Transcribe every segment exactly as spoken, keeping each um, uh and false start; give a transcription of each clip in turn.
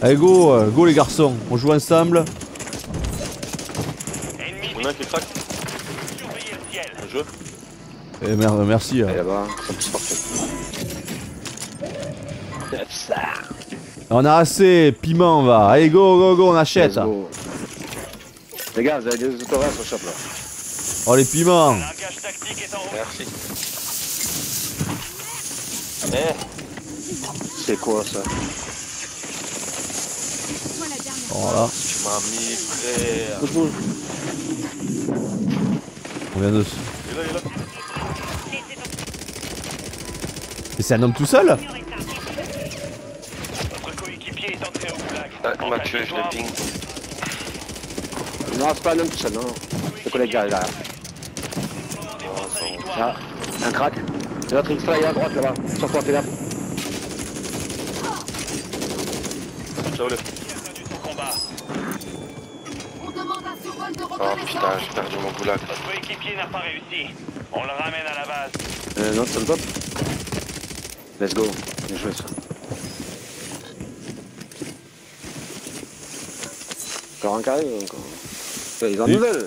Allez go, go les garçons, on joue ensemble. On a un qui craque. Un jeu. Eh merde, merci. Allez là-bas, ça pousse partout. On a assez, piment on va. Allez go, go, go, on achète. Let's go. Les gars, vous avez des autographes au shop là. Oh les piments. Merci. Eh. C'est quoi ça? Voilà. Tu m'as mis frère. Bouge, bouge. On vient de se... Il est là, il est là. Et c'est un homme tout seul? Notre coéquipier est entré au black. Ah, on m'a tué, je l'ai ping. Non, c'est pas un homme tout seul, non. Le collègue là, là. Ah, un crack. L'autre X-là, il est à droite là-bas. Sur toi, t'es là. Ciao le. Oh putain, j'ai perdu mon goulag. Notre coéquipier n'a pas réussi. On le ramène à la base. Euh, non, c'est le top. Let's go. Bien joué ça. Encore un carré ou encore? Ils en oui. Nouvelles.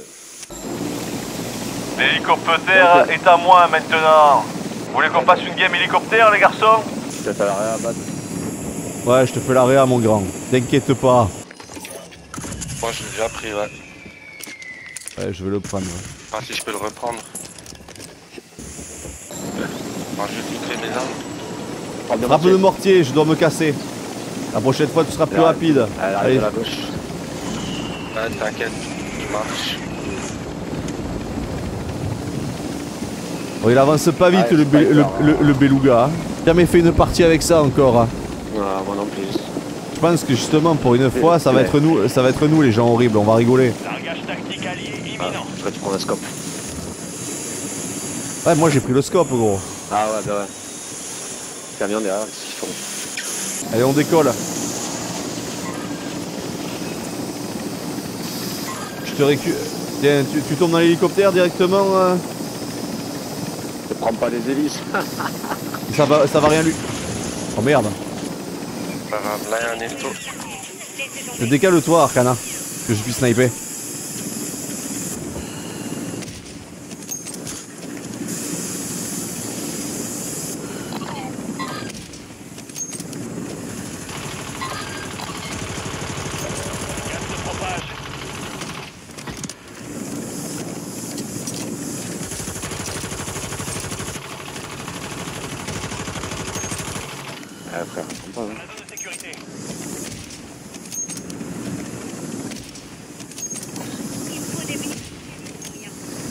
L'hélicoptère est à moi maintenant. Vous voulez qu'on passe une game hélicoptère les garçons? Je te fais la réa, Bat. Ouais, je te fais la réa mon grand. T'inquiète pas. Moi je l'ai déjà pris, ouais. Ouais, je vais le prendre. Ouais. Ah, si je peux le reprendre. Moi je vais filtrer mes armes. Frappe de mortier, je dois me casser. La prochaine fois tu seras plus rapide. Elle arrive de la gauche. Ouais, t'inquiète, il marche. Oh, il avance pas vite ah, le, be le, le, le Beluga. J'ai jamais fait une partie avec ça encore. Ah, moi non plus. Je pense que justement pour une fois ça va être nous, ça va être nous les gens horribles, on va rigoler. Largage tactique allié imminent. Ah, tu prends le scope. Ouais moi j'ai pris le scope gros. Ah ouais bah ouais. Camion derrière, qu'est-ce qu'ils font? Allez on décolle. Je te récu... Tiens, tu, tu tombes dans l'hélicoptère directement euh... Prends pas les hélices. ça, va, ça va rien lui. Oh merde. Ça va, là, un hélico. Décale-toi, Arkana, que je puisse sniper.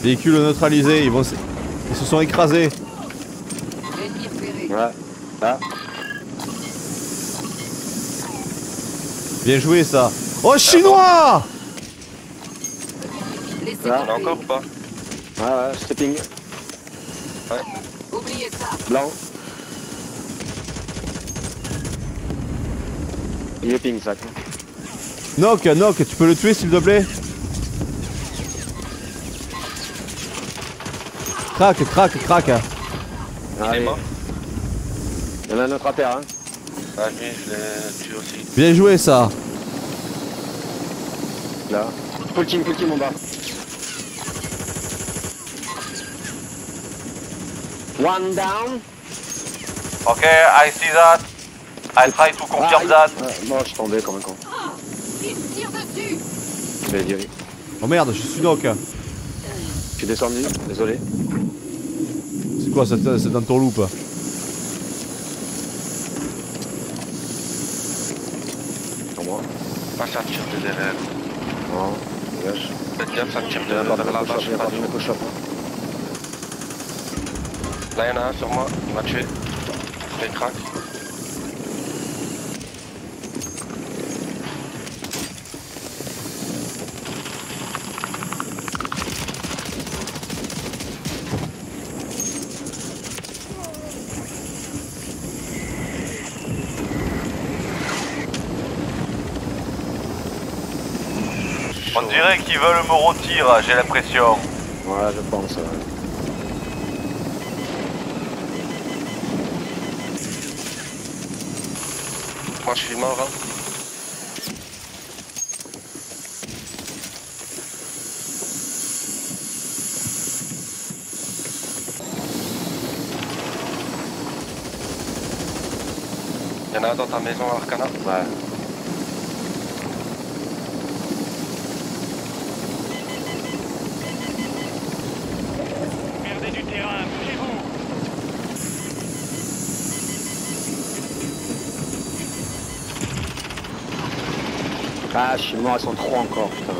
Véhicules neutralisés, ils vont se... ils se sont écrasés. Ouais. Ah. Bien joué ça. Oh chinois. Là encore ou pas? Ouais ouais, stepping. Ouais. Oubliez ça. Blanc. Il est ping ça. Knock, knock, tu peux le tuer s'il te plaît? Crac, crac, crac. Il est mort. Il y en a un autre à terre hein. Ah lui je l'ai tué aussi. Bien joué ça. Là. Pull team, pull team en bas. One down. Ok, I see that. I try to confirm ah, that. Ah, non, je suis tombé comme un con. Il tire dessus. Je vais virer. Oh merde, je suis knock. Je suis descendu, désolé. C'est quoi cette entourloupe? Pour moi. Pas ça tire de derrière. Non, dégage. Faites gaffe, ça tire de derrière. Là, il y en a un sur moi, il m'a tué. J'ai crack. On dirait qu'ils veulent me rôtir, j'ai l'impression. Ouais, je pense. Ouais. Moi, je suis mort. Hein. Il y en a dans ta maison, Arkana? Ouais. Perdez du terrain, bougez-vous. Ah, je suis mort, ils sont trop encore, putain.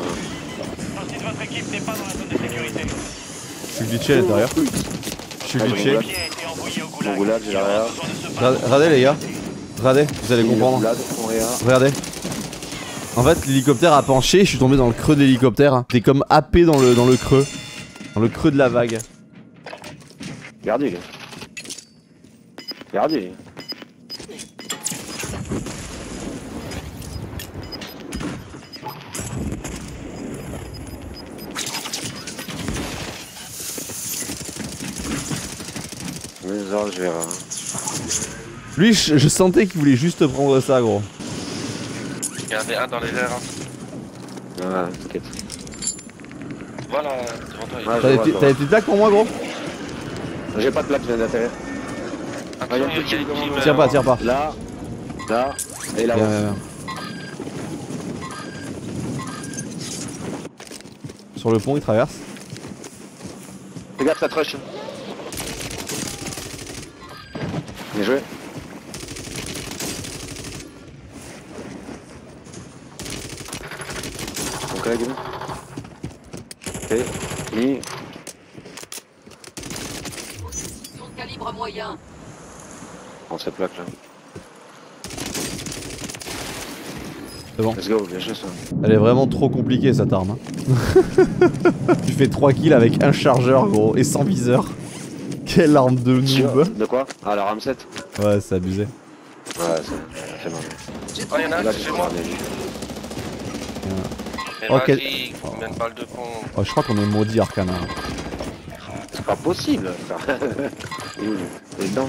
Partie de votre équipe n'est pas dans la zone de sécurité. Je suis glitché derrière. Je suis glitché. Mon goulade, j'ai l'arrière. Regardez les gars. Regardez, vous allez comprendre. Regardez. En fait, l'hélicoptère a penché, je suis tombé dans le creux de l'hélicoptère. T'es comme happé dans le, dans le creux. Dans le creux de la vague. Regardez les gars. Regardez. Les anges, je verrai. Lui, je, je sentais qu'il voulait juste prendre ça, gros. Il y en avait un dans les airs. Hein. Ah, t'inquiète. Voilà, devant toi. T'as des petites plaques pour moi, gros? J'ai pas de plaque, j'ai d'intérêt. Ah, bah, tire pas, tire pas. Là, là, et là. Sur le pont, il traverse. Regarde, ça trush. Bien joué. Donc là, Guillaume. Ok, mi. Son calibre moyen. On se plaque là. C'est bon. Let's go, bien joué ça. Elle est vraiment trop compliquée cette arme. Hein. Tu fais trois kills avec un chargeur gros et sans viseur. Quelle arme de noob! De quoi? Ah, la RAM sept? Ouais, c'est abusé. Ouais, c'est mal. Oh, y'en a un, c'est moi. Ok. Oh, je crois qu'on est maudit, Arkana. C'est pas possible! Il est où? Il est dedans?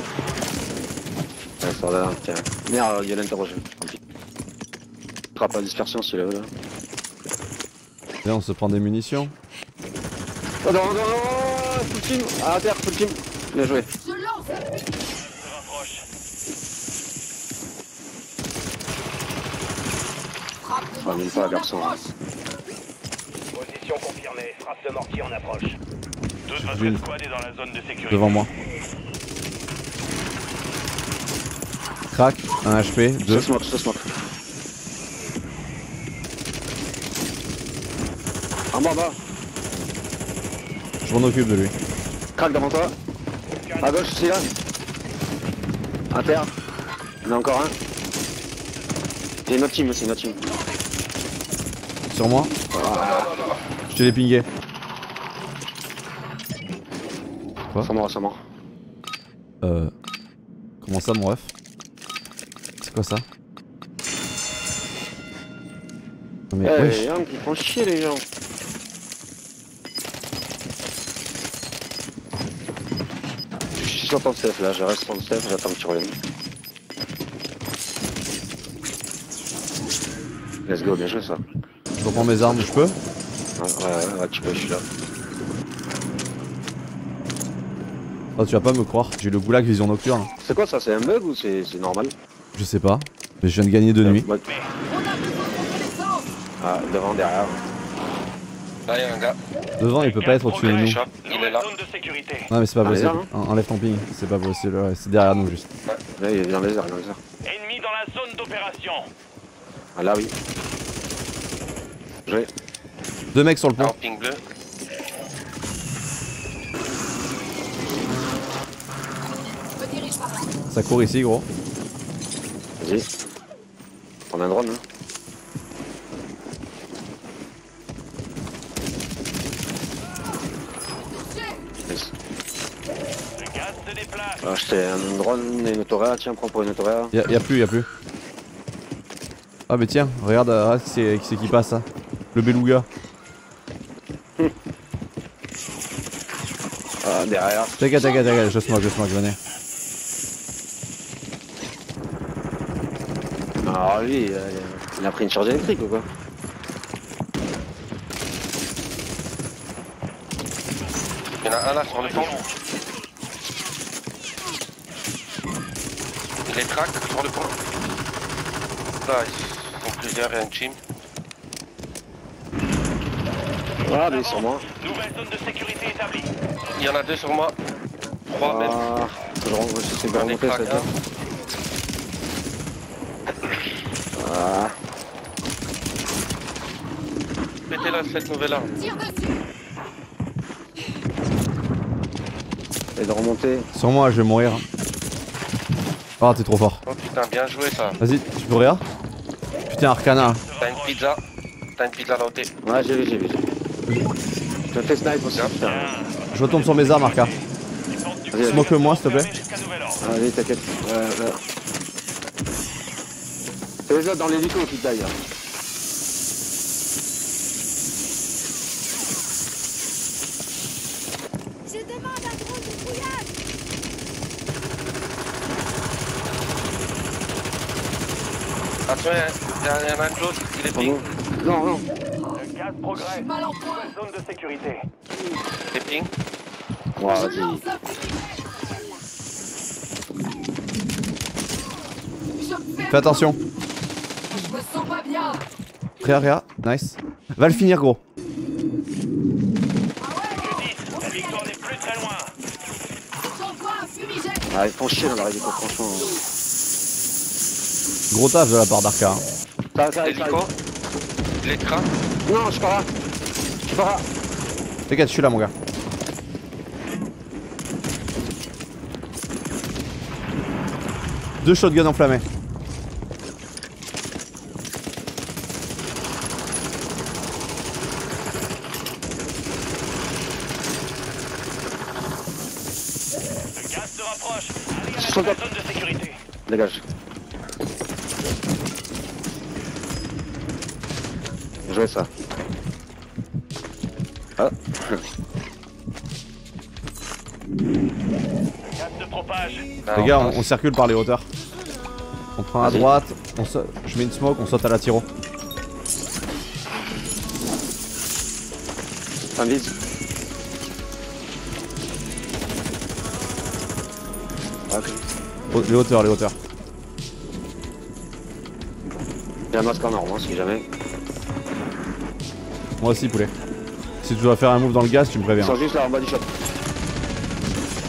Ouais, sort là, tiens. Merde, il y a l'interrogé. Trappe à dispersion, celui-là. Là, on se prend des munitions. Oh non, non, non! Full team! À terre, full team! Bien joué. Je lance. Je ramène pas, garçon. Position confirmée. Frappe de mortier en approche. Deux de votre squad est dans la zone de sécurité. Devant moi. Crac. Un H P. Deux. Je smoke, je smoke. En bas, en bas. Je m'en occupe de lui. Crac devant toi. A gauche, c'est là. A terre. Il y en a encore un. Il y a une autre team aussi, une autre team. Sur moi ah. Je te l'ai pingué. Quoi? C'est mort, c'est mort. Euh... Comment ça mon ref? C'est quoi ça? Non mais hey, les gens qui font chier les gens. Je reste sur le safe là, je reste sur le safe, j'attends que tu reviennes. Let's go, bien joué ça. Je reprends mes armes, je peux? Ouais, ouais, ouais, tu peux, je suis là. Oh, tu vas pas me croire, j'ai le goulag vision nocturne. C'est quoi ça, c'est un bug ou c'est normal? Je sais pas, mais je viens de gagner deux nuits. Mode... Ah, devant, derrière. Là y'a un gars. Devant il peut pas être au-dessus de nous. Il est là. Non mais c'est pas possible. Enlève ton ping, c'est pas possible, ouais, c'est derrière nous juste. Là il est dans les airs, dans les airs. Ennemi dans la zone d'opération. Ah là oui. J'ai. Deux mecs sur le pont. Alors, ping bleu. Ça court ici gros. Vas-y. On a un drone hein. J'ai acheté un drone et une autoréa, tiens prends pour une autoréa. Y'a y a plus, y'a plus. Ah mais tiens, regarde, regarde qui c'est qui, qui passe là. Le Beluga. Ah derrière. T'inquiète, t'inquiète, t'inquiète, je smoke, je smoke, venez. Alors lui, euh, il a pris une charge électrique ou quoi? Y'en a un là sur le pont. Les tracks, le contrôle de pont. Là, ils sont plusieurs et un team. Ah, mais sur moi. Nouvelle zone de sécurité établie. Il y en a deux sur moi. Trois ah, même. Je renvoie si c'est bien remonté cette fois. Ah. Mettez-la cette nouvelle arme. Et de remonter. Sur moi, je vais mourir. Ah, t'es trop fort. Oh putain, bien joué ça. Vas-y, tu peux rien. Putain, Arkana. T'as une pizza. T'as une pizza là-haut. Ouais, j'ai vu, j'ai vu. Je fais snipe aussi. Putain. Je retourne sur mes armes, Arka. Smoke le moi, s'il te plaît. Allez, t'inquiète. Euh, C'est les autres dans l'hélico qui taillent. Attention, il y en a un close, il est ping. Non, non. Le gaz progresse. Nouvelle zone de sécurité. Il est ping. Wow, vas-y. Fais attention. Je me sens pas bien. Réa, réa, nice. Va le finir, gros. Ah ouais, la victoire n'est plus très loin. J'envoie un fumigène. Ah, ils font chier dans leur hélico, franchement. Gros taf de la part d'Arka. Ça, ça, ça, les cracks. Non, je suis pas là. Je suis pas là. T'inquiète, je suis là, mon gars. Deux shotguns enflammés. Le gaz se rapproche. Arrive à la zone de sécurité. Dégage. Jouer ça. Ah. Les gars, on, on circule par les hauteurs. On prend à droite, on saute, je mets une smoke, on saute à la tiro. Un vide. Okay. Les hauteurs, les hauteurs. Il y a un masque en or, hein, si jamais. Moi aussi, poulet. Si tu dois faire un move dans le gaz, tu me préviens. Ils sont juste là en bas du shop.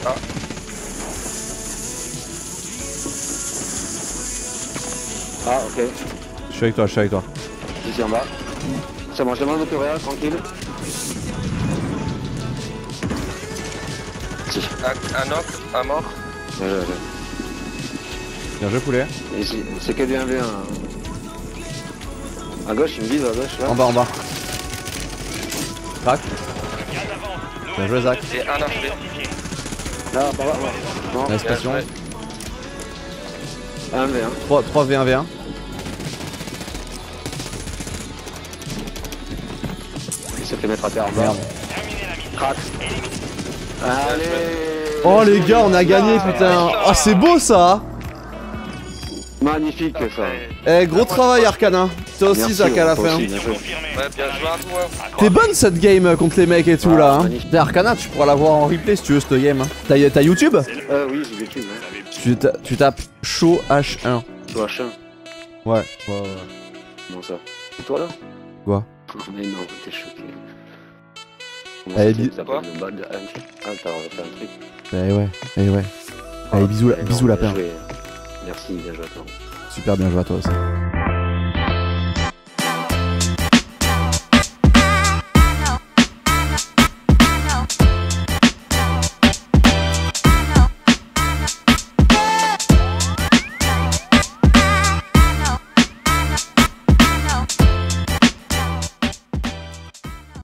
Ah. Ah, ok. Je suis avec toi, je suis avec toi. Je suis en bas. Ça mange demain, notre réel, tranquille. Un, un knock, un mort. Ouais, ouais, ouais. Bien joué, poulet. C'est que des un v un. À gauche, une bise à gauche. Là. En bas, en bas. Crac. Bien joué Zach. Et un H P. Là, par là, là. La station. un v un. trois v un v un. Il s'est fait mettre à terre. Merde. Crac. Allez. Oh les gars, on a gagné putain. Oh c'est beau ça. Magnifique ça. Eh gros travail Arkana. Toi aussi merci, Zach à la fin. T'es bonne cette game contre les mecs et tout ah, là hein. Arkana tu pourras la voir en replay si tu veux cette game hein. T'as YouTube euh, oui j'ai YouTube hein. tu, ta tu tapes CHOWH un. CHOWH un. Ouais. Ouais ouais. Bon ça. Et toi là? Quoi? Mais non t'es choqué. Comment allez bisous. Quoi? Ah t'as fait un truc. Eh ouais. Eh ouais. Allez bisous la, bisous la paire. Merci bien joué à toi. Super bien joué à toi aussi.